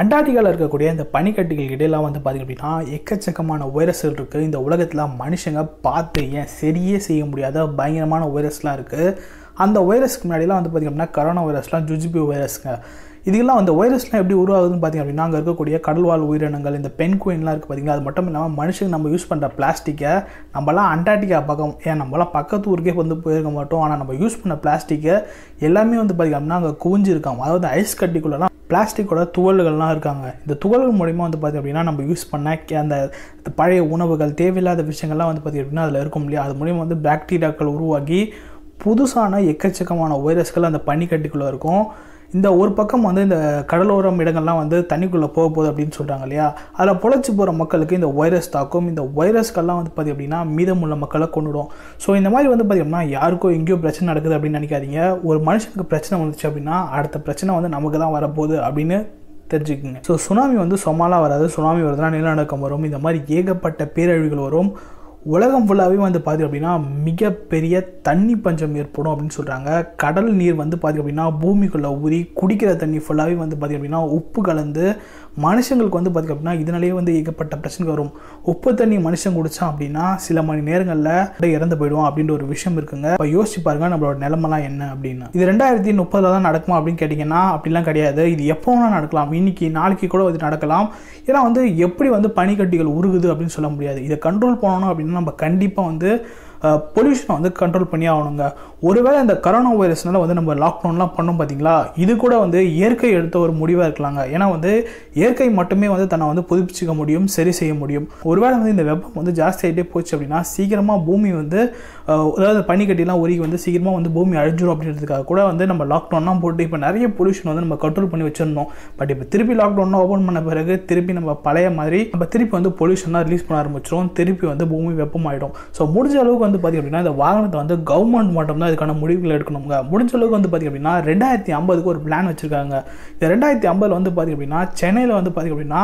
அண்டார்டிகாவில் இருக்கக்கூடிய இந்த பனிக்கட்டிகள் இடையெல்லாம் வந்து பார்த்திங்க அப்படின்னா எக்கச்சக்கமான வைரஸ்கள் இருக்குது. இந்த உலகத்தில் மனுஷங்க பார்த்து ஏன் சரியே செய்ய முடியாத பயங்கரமான வைரஸ்லாம் இருக்குது. அந்த வைரஸ்க்கு முன்னாடிலாம் வந்து பார்த்திங்க அப்படின்னா கரோனா வைரஸ்லாம் ஜுஜிபி வைரஸுங்க. இதுக்கெல்லாம் அந்த வைரஸ்லாம் எப்படி உருவாகுதுன்னு பார்த்திங்க அப்படின்னா அங்கே இருக்கக்கூடிய கடல்வாழ் உயிரினங்கள் இந்த பென்குயின்லாம் இருக்குது பார்த்திங்களா. அது மட்டும் இல்லாமல் மனுஷங்க நம்ம யூஸ் பண்ணுற பிளாஸ்டிக்கை நம்மளாம் அண்டார்டிகா பக்கம் ஏன் நம்மளாம் பக்கத்து ஊருக்கே வந்து போயிருக்க மாட்டோம். ஆனால் நம்ம யூஸ் பண்ண பிளாஸ்டிக்கை எல்லாமே வந்து பார்த்திங்க அப்படின்னா அங்கே குவிஞ்சிருக்காங்க. அதாவது ஐஸ் கட்டிக்குள்ளலாம் பிளாஸ்டிக்கோட துகள்கள்லாம் இருக்காங்க. இந்த துகள்கள் மூலிமா வந்து பார்த்திங்க அப்படின்னா நம்ம யூஸ் பண்ண அந்த பழைய உணவுகள் தேவையில்லாத விஷயங்கள்லாம் வந்து பார்த்திங்க அப்படின்னா அதில் இருக்கும் இல்லையா. அது மூலிமா வந்து பாக்டீரியாக்கள் உருவாகி புதுசான எக்கச்சக்கமான வைரஸ்கள் அந்த பனிக்கட்டிக்குள்ளே இருக்கும். இந்த ஒரு பக்கம் வந்து இந்த கடலோரம் இடங்கள்லாம் வந்து தண்ணிக்குள்ளே போக போகுது அப்படின்னு சொல்கிறாங்க இல்லையா. அதில் பொழைச்சி போகிற மக்களுக்கு இந்த வைரஸ் தாக்கும். இந்த வைரஸ்கள்லாம் வந்து பார்த்திங்க அப்படின்னா மீதமுள்ள மக்களை கொண்டுடும். ஸோ இந்த மாதிரி வந்து பார்த்திங்கன்னா யாருக்கோ எங்கேயோ பிரச்சனை நடக்குது அப்படின்னு நினைக்காதீங்க. ஒரு மனுஷனுக்கு பிரச்சனை வந்துச்சு அப்படின்னா அடுத்த பிரச்சனை வந்து நமக்கு தான் வரப்போகுது அப்படின்னு தெரிஞ்சுக்கோங்க. ஸோ சுனாமி வந்து சொமாலா வராது. சுனாமி வருதுன்னா நிலநடுக்கம் வரும். இந்த மாதிரி ஏகப்பட்ட பேரழிவுகள் வரும். உலகம் ஃபுல்லாகவே வந்து பார்த்திங்க அப்படின்னா மிகப்பெரிய தண்ணி பஞ்சம் ஏற்படும் அப்படின்னு சொல்கிறாங்க. கடல் நீர் வந்து பார்த்திங்க அப்படின்னா பூமிக்குள்ளே ஊறி குடிக்கிற தண்ணி ஃபுல்லாகவே வந்து பார்த்திங்க அப்படின்னா உப்பு கலந்து மனுஷங்களுக்கு வந்து பார்த்திங்க அப்படின்னா இதனாலேயே வந்து ஏகப்பட்ட பிரச்சனை வரும். உப்பு தண்ணி மனுஷன் குடித்தான் அப்படின்னா சில மணி நேரங்களில் இறந்து போயிடுவோம் அப்படின்ற ஒரு விஷயம் இருக்குங்க. இப்போ யோசிச்சு பாருங்கள் நம்மளோட நிலமெல்லாம் என்ன அப்படின்னு. இது 2030 தான் நடக்குமா அப்படின்னு கேட்டிங்கன்னா அப்படிலாம் கிடையாது. இது எப்போனா நடக்கலாம், இன்றைக்கி நாளைக்கு கூட இது நடக்கலாம். ஏன்னா வந்து எப்படி வந்து பனிக்கட்டிகள் உருகுது அப்படின்னு சொல்ல முடியாது. இதை கண்ட்ரோல் பண்ணணும் அப்படின்னா நம்ம கண்டிப்பாக வந்து பொல்யூஷனை வந்து கண்ட்ரோல் பண்ணி ஆகணுங்க. ஒருவேளை இந்த கரோனா வைரஸ்னால வந்து நம்ம லாக்டவுன்லாம் பண்ணோம் பார்த்திங்களா, இது கூட வந்து இயற்கை எடுத்த ஒரு முடிவாக இருக்கலாங்க. ஏன்னா வந்து இயற்கை மட்டுமே வந்து தன்னை வந்து புதுப்பிச்சிக்க முடியும், சரி செய்ய முடியும். ஒருவேளை வந்து இந்த வெப்பம் வந்து ஜாஸ்தி ஆகிட்டே போச்சு அப்படின்னா சீக்கிரமாக பூமி வந்து அதாவது பனிக்கட்டிலாம் உருகி வந்து சீக்கிரமாக வந்து பூமி அழிஞ்சிடும் அப்படின்றதுக்காக கூட வந்து நம்ம லாக்டவுன்லாம் போட்டு இப்போ நிறைய பொல்யூஷன் வந்து நம்ம கண்ட்ரோல் பண்ணி வச்சிருந்தோம். பட் இப்போ திருப்பி லாக்டவுன்லாம் ஓப்பன் பண்ண பிறகு திருப்பி நம்ம பழைய மாதிரி நம்ம திருப்பி வந்து பொல்யூஷன்லாம் ரிலீஸ் பண்ண ஆரம்பிச்சிடும். திருப்பி வந்து பூமி வெப்பமாயிடும். ஸோ முடிஞ்ச அளவுக்கு வந்து பார்த்திங்க அப்படின்னா இந்த வாகனத்தை வந்து கவர்மெண்ட் மட்டும்தான் இதுக்கான முடிவுகள் எடுக்கணுங்க. முடிஞ்ச அளவுக்கு வந்து பார்த்திங்க அப்படின்னா 2050க்கு ஒரு பிளான் வச்சுருக்காங்க. இந்த 2050 வந்து பார்த்திங்க அப்படின்னா சென்னையில் வந்து பார்த்திங்க அப்படின்னா